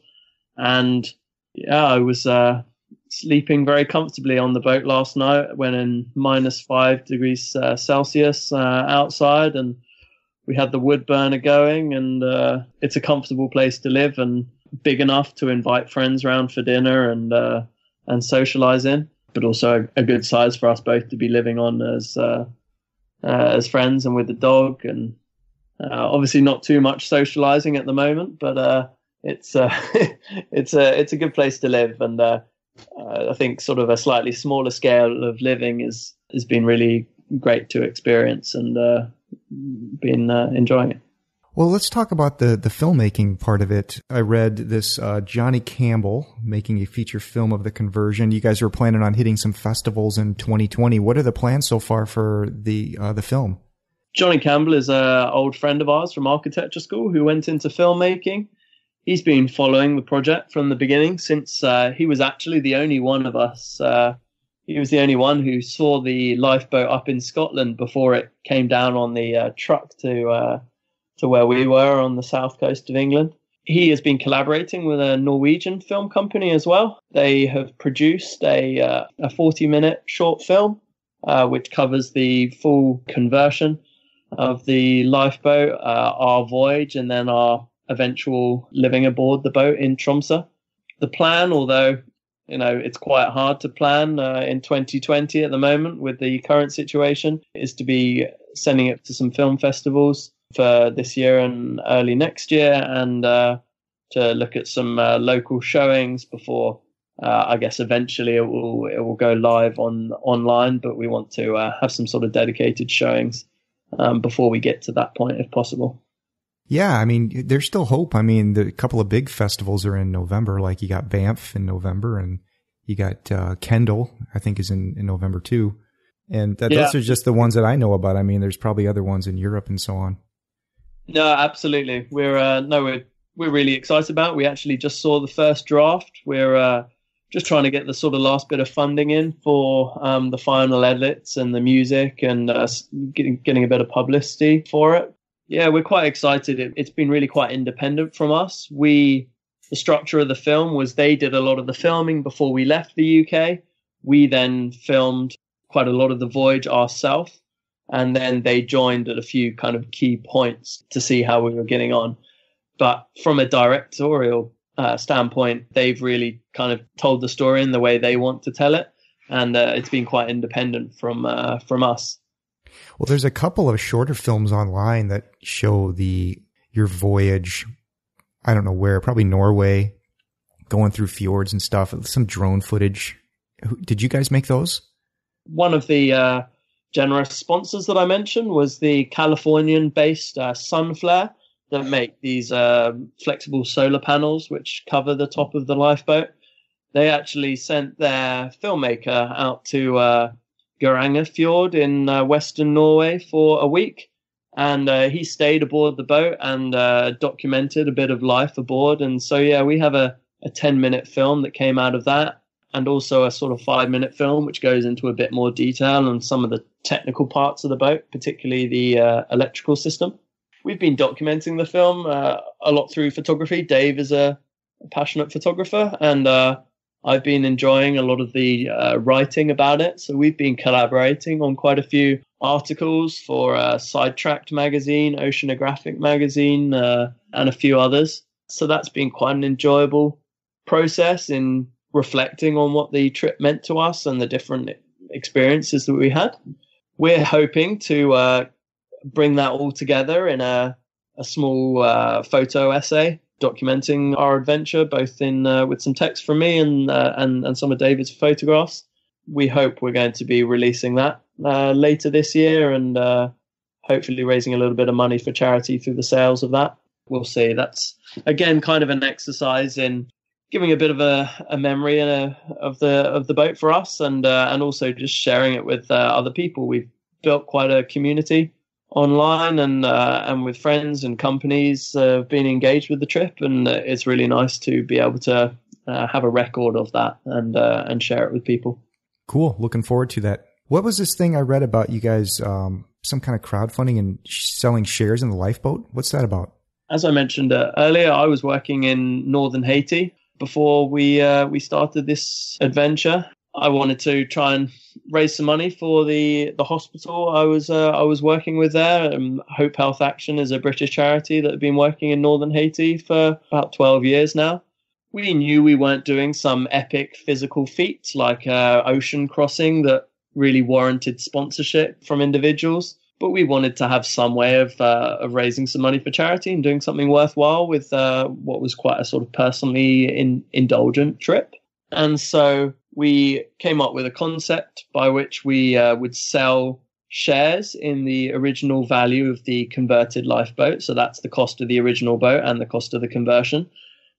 And yeah, I was sleeping very comfortably on the boat last night when in -5 degrees Celsius outside, and we had the wood burner going, and it's a comfortable place to live. And big enough to invite friends round for dinner and socialize in, but also a good size for us both to be living on as friends and with the dog. And obviously not too much socializing at the moment, but it's a good place to live. And I think sort of a slightly smaller scale of living has been really great to experience and been enjoying it. Well, let's talk about the filmmaking part of it. I read this Johnny Campbell making a feature film of the conversion. You guys are planning on hitting some festivals in 2020. What are the plans so far for the film? Johnny Campbell is an old friend of ours from architecture school who went into filmmaking. He's been following the project from the beginning since he was actually the only one of us. He was the only one who saw the lifeboat up in Scotland before it came down on the truck to where we were on the south coast of England. He has been collaborating with a Norwegian film company as well. They have produced a 40-minute short film, which covers the full conversion of the lifeboat, our voyage, and then our eventual living aboard the boat in Tromsø. The plan, although it's quite hard to plan in 2020 at the moment with the current situation, is to be sending it to some film festivals for this year and early next year, and to look at some local showings before I guess eventually it will go live online, but we want to have some sort of dedicated showings before we get to that point if possible. Yeah, I mean, there's still hope. I mean, the couple of big festivals are in November, like you got Banff in November, and you got Kendall, I think, is in November too. And those are just the ones that I know about. I mean, there's probably other ones in Europe and so on. No, absolutely. We're really excited about it. We actually just saw the first draft. We're just trying to get the sort of last bit of funding in for the final edits and the music, and getting a bit of publicity for it. Yeah, we're quite excited. It's been really quite independent from us. The structure of the film was they did a lot of the filming before we left the UK. We then filmed quite a lot of the voyage ourselves, and then they joined at a few kind of key points to see how we were getting on. But from a directorial standpoint, they've really kind of told the story in the way they want to tell it, and it's been quite independent from us. Well, there's a couple of shorter films online that show your voyage, I don't know where, probably Norway, going through fjords and stuff, some drone footage. Did you guys make those? One of the generous sponsors that I mentioned was the Californian-based Sunflare, that make these flexible solar panels which cover the top of the lifeboat. They actually sent their filmmaker out to GeirangerFjord in Western Norway for a week, and he stayed aboard the boat and documented a bit of life aboard. And so, yeah, we have a 10-minute film that came out of that, and also a sort of 5-minute film which goes into a bit more detail on some of the technical parts of the boat, particularly the electrical system. We've been documenting the film a lot through photography. Dave is a passionate photographer, and I've been enjoying a lot of the writing about it. So we've been collaborating on quite a few articles for Sidetracked magazine, Oceanographic magazine, and a few others. So that's been quite an enjoyable process in reflecting on what the trip meant to us and the different experiences that we had. We're hoping to bring that all together in a small photo essay, documenting our adventure, both in with some text from me and some of David's photographs. We hope we're going to be releasing that later this year, and hopefully raising a little bit of money for charity through the sales of that. We'll see. That's, again, kind of an exercise in giving a bit of a memory of the boat for us, and also just sharing it with other people. We've built quite a community online and with friends and companies have been engaged with the trip, and it's really nice to be able to have a record of that and share it with people. Cool. Looking forward to that. What was this thing I read about you guys, some kind of crowdfunding and selling shares in the lifeboat? What's that about? As I mentioned earlier, I was working in northern Haiti before we started this adventure. I wanted to try and raise some money for the hospital I was working with there. Hope Health Action is a British charity that had been working in northern Haiti for about 12 years now. We knew we weren't doing some epic physical feats like ocean crossing that really warranted sponsorship from individuals, but we wanted to have some way of raising some money for charity and doing something worthwhile with what was quite a sort of personally indulgent trip. And so we came up with a concept by which we would sell shares in the original value of the converted lifeboat. So that's the cost of the original boat and the cost of the conversion.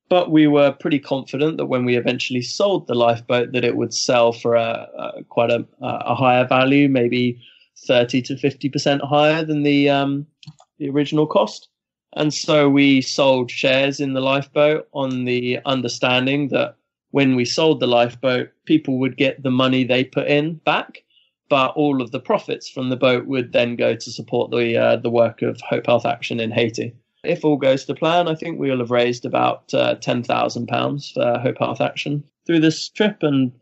But we were pretty confident that when we eventually sold the lifeboat, that it would sell for quite a higher value, maybe 30 to 50% higher than the original cost. And so we sold shares in the lifeboat on the understanding that when we sold the lifeboat, people would get the money they put in back, but all of the profits from the boat would then go to support the work of Hope Health Action in Haiti. If all goes to plan, I think we'll have raised about £10,000 for Hope Health Action through this trip, and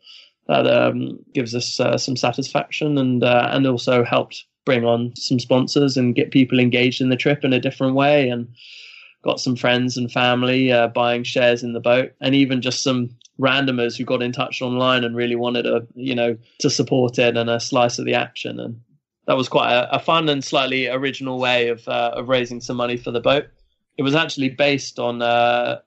that gives us some satisfaction and also helped bring on some sponsors and get people engaged in the trip in a different way, and got some friends and family buying shares in the boat, and even just some randomers who got in touch online and really wanted to support it and a slice of the action. And that was quite a fun and slightly original way of raising some money for the boat. It was actually based on a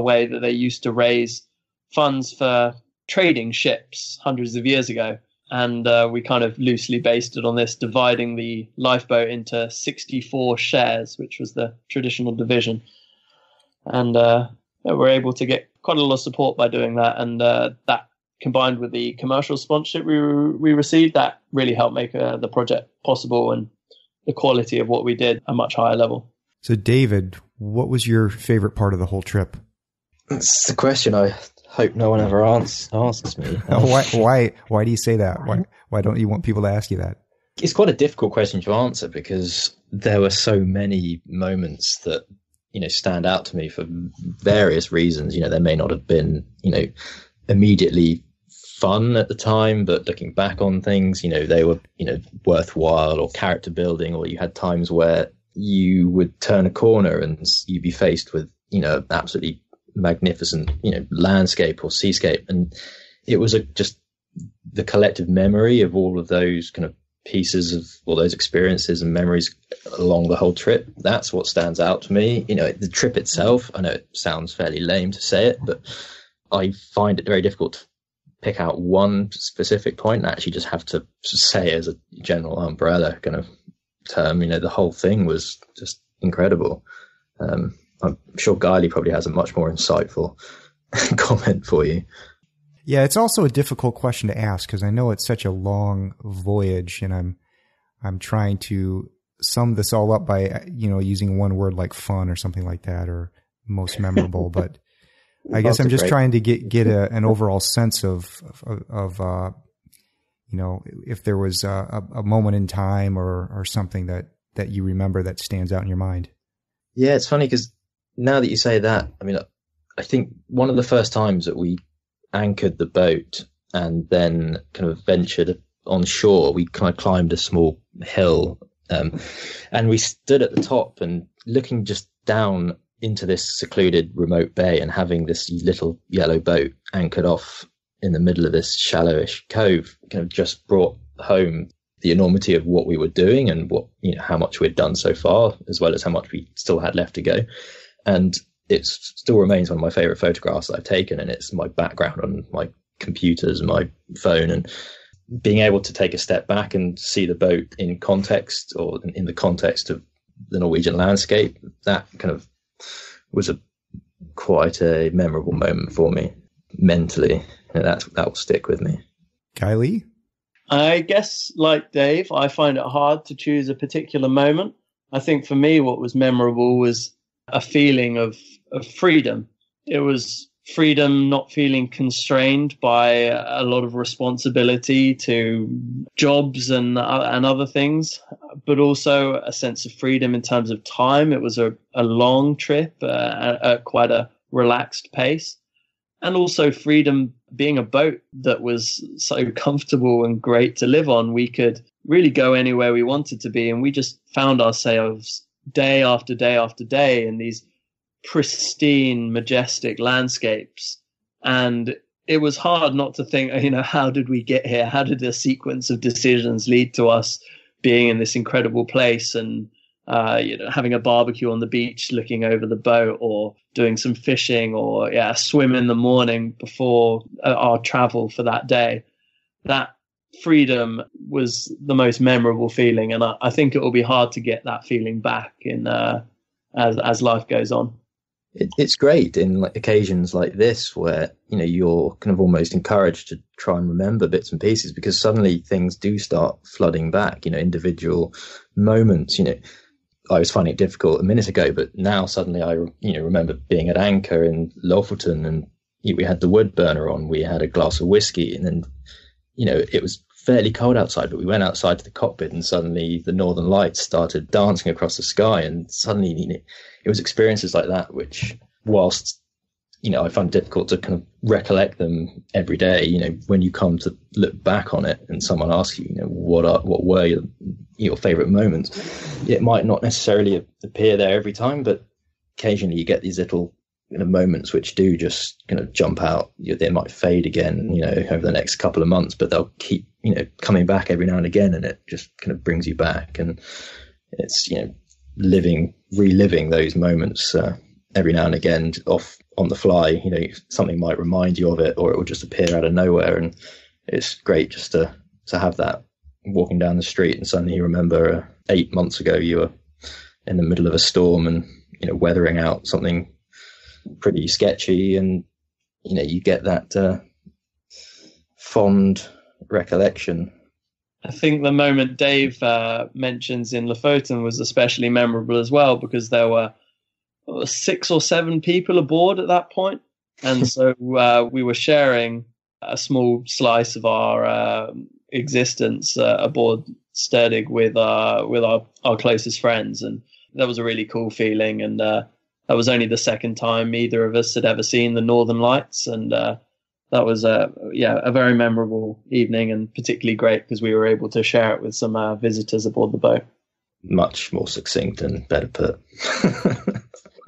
way that they used to raise funds for trading ships hundreds of years ago. And we kind of loosely based it on this, dividing the lifeboat into 64 shares, which was the traditional division. And we were able to get quite a lot of support by doing that. And that, combined with the commercial sponsorship we received, that really helped make the project possible and the quality of what we did a much higher level. So, David, what was your favorite part of the whole trip? That's the question I hope no one ever asks me. Why do you say that? Why don't you want people to ask you that? It's quite a difficult question to answer because there were so many moments that, stand out to me for various reasons. There may not have been, immediately fun at the time, but looking back on things, they were, worthwhile or character building, or you had times where you would turn a corner and you'd be faced with, absolutely magnificent, landscape or seascape. And it was just the collective memory of all of those kind of pieces of all those experiences and memories along the whole trip. That's what stands out to me. The trip itself, I know it sounds fairly lame to say it, but I find it very difficult to pick out one specific point. I actually just have to say, as a general umbrella kind of term, the whole thing was just incredible. I'm sure Guylee probably has a much more insightful comment for you. Yeah, it's also a difficult question to ask because I know it's such a long voyage, and I'm trying to sum this all up by using one word like fun or something like that, or most memorable. But I guess I'm just trying to get an overall sense of if there was a moment in time or something that you remember that stands out in your mind. Yeah, it's funny because now that you say that, I think one of the first times that we anchored the boat and then kind of ventured on shore, we kind of climbed a small hill, and we stood at the top and looking just down into this secluded remote bay and having this little yellow boat anchored off in the middle of this shallowish cove kind of just brought home the enormity of what we were doing and what, how much we'd done so far, as well as how much we still had left to go. And it still remains one of my favorite photographs that I've taken. And it's my background on my computers and my phone, and being able to take a step back and see the boat in context, or in the context of the Norwegian landscape, that kind of was quite a memorable moment for me mentally. And that will stick with me. Guylee? I guess, like Dave, I find it hard to choose a particular moment. I think for me, what was memorable was a feeling of freedom. It was freedom, not feeling constrained by a lot of responsibility to jobs and other things, but also a sense of freedom in terms of time. It was a long trip at quite a relaxed pace. And also freedom, being a boat that was so comfortable and great to live on, we could really go anywhere we wanted to be. And we just found ourselves day after day after day in these pristine, majestic landscapes. And it was hard not to think, you know, how did we get here? How did the sequence of decisions lead to us being in this incredible place and, you know, having a barbecue on the beach, looking over the boat, or doing some fishing, or a swim in the morning before our travel for that day. That freedom was the most memorable feeling. And I think it will be hard to get that feeling back in as life goes on. It's great in occasions like this where, you know, you're kind of almost encouraged to try and remember bits and pieces, because suddenly things do start flooding back, you know, individual moments. You know, I was finding it difficult a minute ago, but now suddenly I, you know, remember being at anchor in Lofoten, and we had the wood burner on, we had a glass of whiskey, and then, you know, it was fairly cold outside, but we went outside to the cockpit and suddenly the northern lights started dancing across the sky. And suddenly, you know, it was experiences like that which, whilst, you know, I found it difficult to kind of recollect them every day, you know, when you come to look back on it and someone asks you, you know, what were your favourite moments, it might not necessarily appear there every time, but occasionally you get these little, you know, moments which do just kind of jump out. They might fade again, you know, over the next couple of months, but they'll keep, you know, coming back every now and again, and it just kind of brings you back. And it's, you know, reliving those moments every now and again off on the fly. You know, something might remind you of it, or it will just appear out of nowhere. And it's great just to have that walking down the street and suddenly you remember 8 months ago you were in the middle of a storm and, you know, weathering out something pretty sketchy, and you know, you get that fond recollection. I think the moment Dave mentions in Lofoten was especially memorable as well, because there were 6 or 7 people aboard at that point, and so we were sharing a small slice of our existence aboard Stødig with our closest friends, and that was a really cool feeling. And that was only the second time either of us had ever seen the Northern Lights. And that was a very memorable evening, and particularly great because we were able to share it with some visitors aboard the boat. Much more succinct and better put.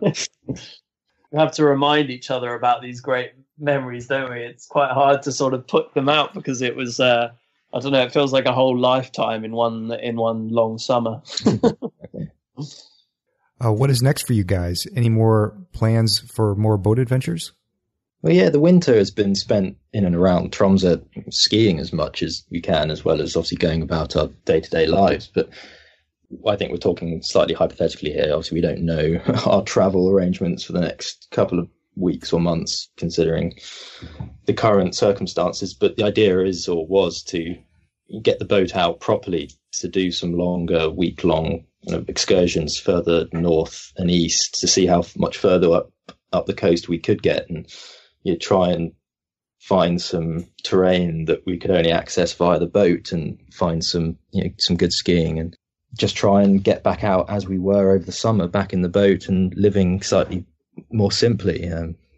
We have to remind each other about these great memories, don't we? It's quite hard to sort of put them out, because it was, I don't know, it feels like a whole lifetime in one long summer. What is next for you guys? Any more plans for more boat adventures? Well, yeah, the winter has been spent in and around Tromsø, skiing as much as we can, as well as obviously going about our day-to-day lives. But I think we're talking slightly hypothetically here. Obviously, we don't know our travel arrangements for the next couple of weeks or months, considering the current circumstances. But the idea is, or was, to get the boat out properly to do some longer, week-long kind of excursions further north and east, to see how much further up the coast we could get, and you know, try and find some terrain that we could only access via the boat, and find some, you know, some good skiing, and just try and get back out as we were over the summer, back in the boat and living slightly more simply,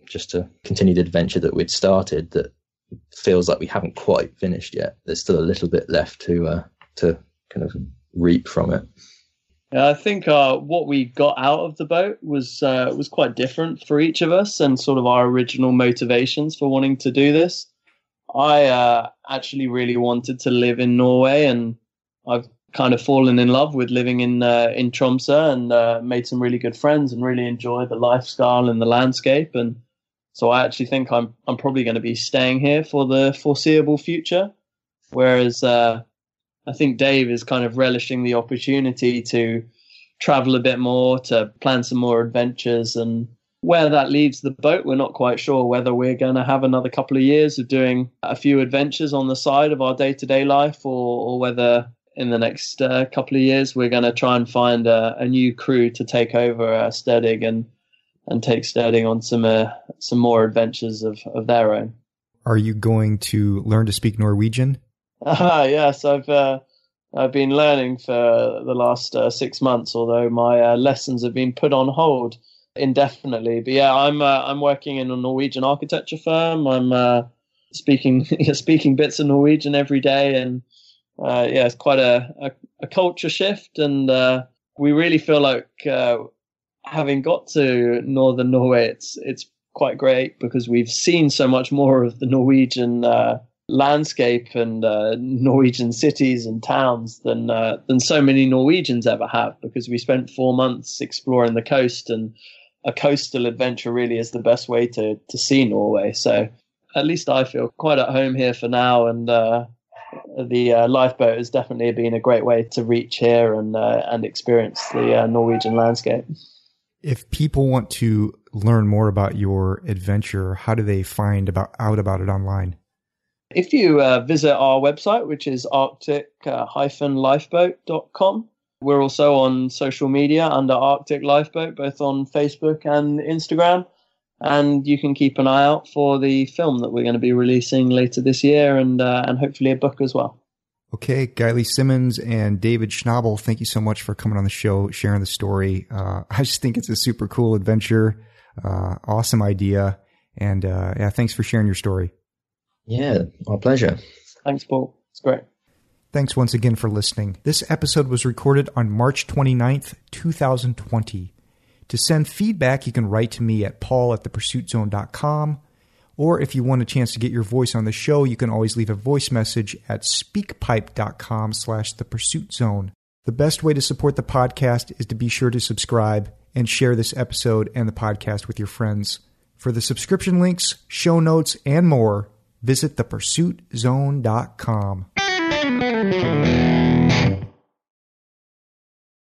just to continue the adventure that we'd started that feels like we haven't quite finished yet. There's still a little bit left to kind of reap from it. I think what we got out of the boat was quite different for each of us, and sort of our original motivations for wanting to do this. I actually really wanted to live in Norway, and I've kind of fallen in love with living in Tromsø, and made some really good friends and really enjoy the lifestyle and the landscape. And so I actually think I'm probably going to be staying here for the foreseeable future, whereas I think Dave is kind of relishing the opportunity to travel a bit more, to plan some more adventures. And where that leaves the boat, we're not quite sure, whether we're going to have another couple of years of doing a few adventures on the side of our day-to-day life, or whether in the next couple of years we're going to try and find a new crew to take over Stødig and take Stødig on some more adventures of their own. Are you going to learn to speak Norwegian? Yes, I've been learning for the last 6 months, although my lessons have been put on hold indefinitely. But yeah, I'm working in a Norwegian architecture firm. I'm speaking bits of Norwegian every day, and yeah, it's quite a culture shift. And we really feel like having got to northern Norway, it's quite great because we've seen so much more of the Norwegian landscape and Norwegian cities and towns than so many Norwegians ever have, because we spent 4 months exploring the coast, and a coastal adventure really is the best way to see Norway. So at least I feel quite at home here for now, and the lifeboat has definitely been a great way to reach here and experience the Norwegian landscape. If people want to learn more about your adventure, how do they find out about it online? If you visit our website, which is Arctic-Lifeboat.com, we're also on social media under Arctic Lifeboat, both on Facebook and Instagram. And you can keep an eye out for the film that we're going to be releasing later this year, and hopefully a book as well. Okay, Guylee Simmonds and David Schnabel, thank you so much for coming on the show, sharing the story. I just think it's a super cool adventure, awesome idea, and yeah, thanks for sharing your story. Yeah, our pleasure. Thanks, Paul. It's great. Thanks once again for listening. This episode was recorded on March 29th, 2020. To send feedback, you can write to me at paul@thepursuitzone.com, or if you want a chance to get your voice on the show, you can always leave a voice message at speakpipe.com/thepursuitzone. The best way to support the podcast is to be sure to subscribe and share this episode and the podcast with your friends. For the subscription links, show notes, and more, visit thepursuitzone.com.